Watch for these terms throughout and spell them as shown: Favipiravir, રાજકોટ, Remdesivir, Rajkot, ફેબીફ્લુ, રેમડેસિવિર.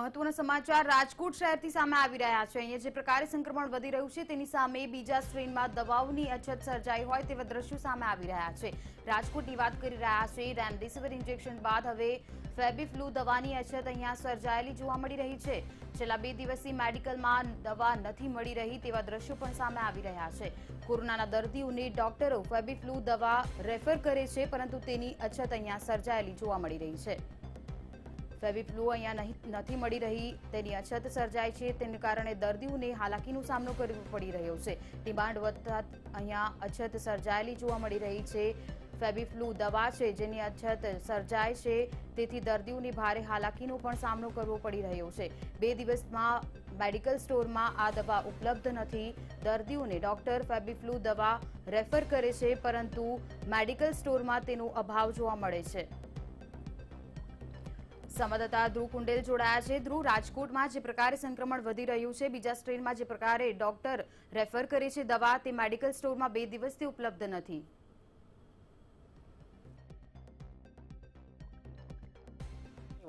મહત્વનો સમાચાર રાજકોટ શહેરથી સામે આવી રહ્યા છે। અહીંયા જે પ્રકારે સંક્રમણ વધી રહ્યું છે તેની સામે બીજા સ્ટ્રેનમાં દવાઓની અછત સર્જાઈ હોય તેવા દ્રશ્યો સામે આવી રહ્યા છે। રાજકોટની વાત કરી રહ્યા છે। રેમડેસિવિર ઇન્જેક્શન બાદ હવે ફેબીફ્લુ દવાની અછત અહીંયા સર્જાયેલી જોવા મળી રહી છે। છેલ્લા બે દિવસથી મેડિકલમાં દવા નથી મળી રહી તેવા દ્રશ્યો પણ સામે આવી રહ્યા છે। કોરોનાના દર્દીઓને ડોક્ટરો ફેબીફ્લુ દવા રેફર કરે છે, પરંતુ તેની અછત અહીંયા સર્જાયેલી જોવા મળી રહી છે। फेविफ्लू नहीं मिली रही तेनी अछत सर्जाई है, तेने कारणे दर्दीओने हालाकीनो सामनो करवो पड़ी रह्यो छे। डिमांड वधता अहींया अछत सर्जायेली जोवा मळी रही छे। फेविफ्लू दवा है जेनी अछत सर्जाय छे, तेथी दर्दीओने भारे हालाकीनो पण सामनो करवो पड़ी रह्यो छे। बे दिवसमां मेडिकल स्टोर में आ दवा उपलब्ध नहीं। दर्दियों ने डॉक्टर फेबीफ्लू दवा रेफर करे छे, परंतु मेडिकल स्टोर में तेनो अभाव जोवा मळे छे। संवाददाता ध्रुव कुंडेल जोड़ाया है। ध्रुव, राजकोट में जे प्रकार संक्रमण वधी रह्युं छे, बीजा स्ट्रेन में जे प्रकार डॉक्टर रेफर करे छे दवा, ते मेडिकल स्टोर में बे दिवसथी उपलब्ध नथी।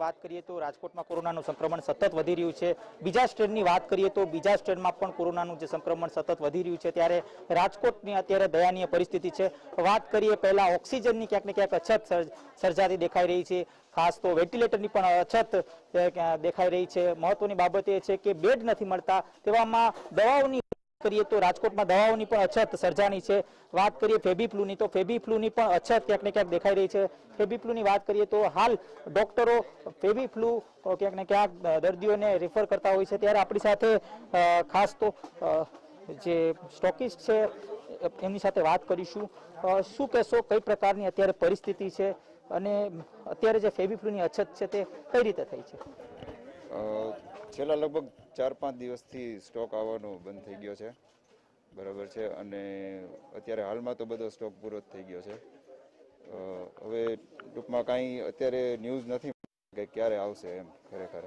बात करिए तो राजकोट में कोरोना संक्रमण सतत वधी रह्युं छे। बीजा स्ट्रेन की बात करिए तो बीजा स्ट्रेन में पण कोरोना संक्रमण सतत वधी रह्युं छे, त्यारे राजकोट में अत्यारे दयनीय परिस्थिति है। बात करिए पहला ऑक्सिजन की क्यांक ने क्यांक अछत सर्जाती देखाई रही है। खास तो वेंटिलेटर की पण अछत देखाई रही है। महत्वनी बाबत ए छे के बेड नहीं मळता, तेवामां दवाओनी करिए तो राजकोट में दवाओनी पण अछत सर्जानी है। बात करिए फेबीफ्लू की तो फेबीफ्लू की पण अछत क्यांक ने क्यांक देखाई रही है। फेबीफ्लू की बात करिए तो हाल डॉक्टरो फेबीफ्लू क्यांक ने क्यांक दर्दियों ने रेफर करता होय छे, त्यारे आपणी साथे खास तो जे स्टॉकिस्ट है एमनी साथे बात करीशुं। शुं कहेशो कई प्रकार की अत्यारे परिस्थिति है अने अत्यारे जे फेबीफ्लू की अछत है ते कई रीते थई छे? छेल्ला लगभग 4-5 दिवस थी स्टॉक आवानो बंद थी गयो है, बराबर है। अत्यारे हाल में तो बधो स्टॉक पूरो थी गयो है। हवे टूंक में कई अत्यारे न्यूज नहीं कि क्यारे आवशे एम। खरेखर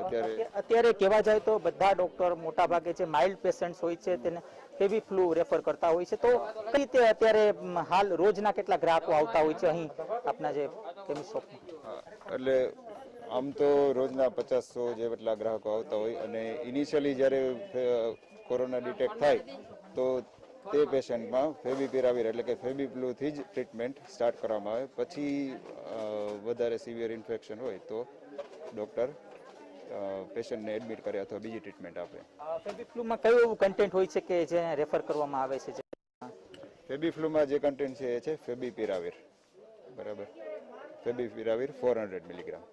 अत्यारे अत्यारे कहेवा जाए तो बधा डॉक्टर मोटा भागे जे माइल्ड पेशेंट्स होय छे तेने फेवी फ्लू रेफर करता होय छे। तो कई रीते अत्यारे हाल रोजना केटला ग्राहको आवता होय छे अहीं आपना जे केमिस्ट शॉप? एटले आम तो रोजना 50-100 जेटला ग्राहकों आता होने। इनिशियली जयरे कोरोना डिटेक्ट थाय तो ते पेशेंट में फेविपिरावीर एटले के फेबीफ्लू थी ज ट्रीटमेंट स्टार्ट करवामां आवे। पछी वधारे सीवियर इन्फेक्शन होय तो डॉक्टर पेशेंट ने एडमिट करे अथवा बीजी ट्रीटमेंट आपे। फेबीफ्लू में कयो एवो कंटेंट होय छे के जेने रेफर करवामां आवे छे? फेबीफ्लू में जे कंटेंट छे ए छे फेबीपिरावीर, बराबर, फेबीपिरावीर 400 मिलीग्राम।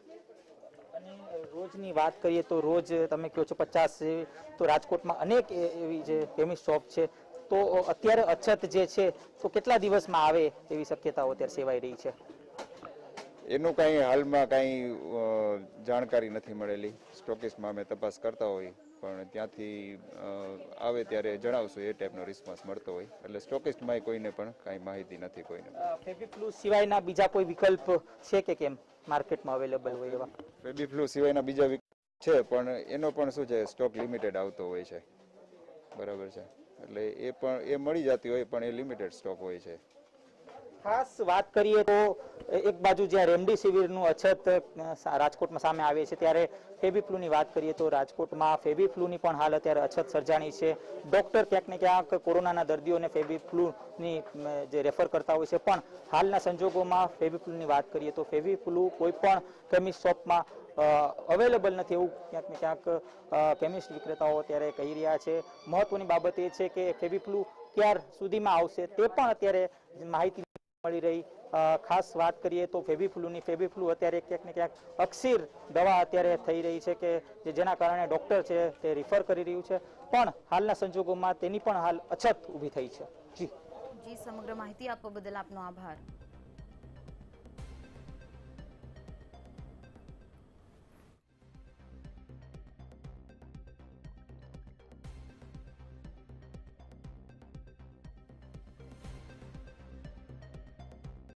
रोजनी बात करिए तो रोज तमे कहो छो 50 से तो राजकोट में अनेक एवी जे केमिस्ट शॉप है, तो अत्यारे अछत जे छे तो केटला दिवस में आवे एवी शक्यताओ अत्यारे सेवाई रही है? एनु कई हाल में कई जानकारी नहीं मळेली। स्टॉकिस्ट में अमे तपास करता होय पण त्यांथी आवे त्यारे जणावशुं ए टाइपनो रिस्पोन्स मळतो होय, एटले स्टॉकिस्ट में कोईने पण कई माहिती नथी। कोईने फेबीफ्लू सिवायना बीजा कोई विकल्प छे के केम मार्केट में अवेलेबल होय एवा? फेबीफ्लू सिवायना बीजा विकल्प छे पण एनो पण शुं छे स्टॉक लिमिटेड आवतो होय छे, बराबर छे। एटले ए पण ए मळी जाती होय पण ए लिमिटेड स्टॉक होय छे। खास बात करिए तो एक बाजू ज्यां रेमडेसिविर नुं अछत राजकोट में सामे आवे छे, त्यारे फेबीफ्लू की बात करिए तो राजकोट में फेबीफ्लू की पण हाल अत्यारे अछत सर्जाणी है। डॉक्टर क्यांक ने क्यांक कोरोना दर्दियों ने फेबीफ्लू ने रेफर करता होय छे, पण हालना संजोगों में फेबीफ्लू की बात करिए तो फेबीफ्लू कोईपण केमिस्ट शॉप में अवेलेबल नहीं एवं क्यांक ने क्यांक केमिस्ट विक्रेताओ अत्यारे कही रह्या छे। महत्वनी बाबत ए छे के फेबीफ्लू क्यार सुधीमां आवशे ते पण अत्यारे माहिती मळी रही। खास बात करिए तो फेबीफ्लू अत्यारे क्यांक ने क्यांक अक्षीर दवा अत्यारे थई रही है कि जेना कारणे डॉक्टर है ते रिफर करी रह्युं छे, पण हालना संजोगोमां तेनी पण हाल अछत ऊभी थई छे। जी जी, समग्र माहिती आपवा बदल आपनो आभार।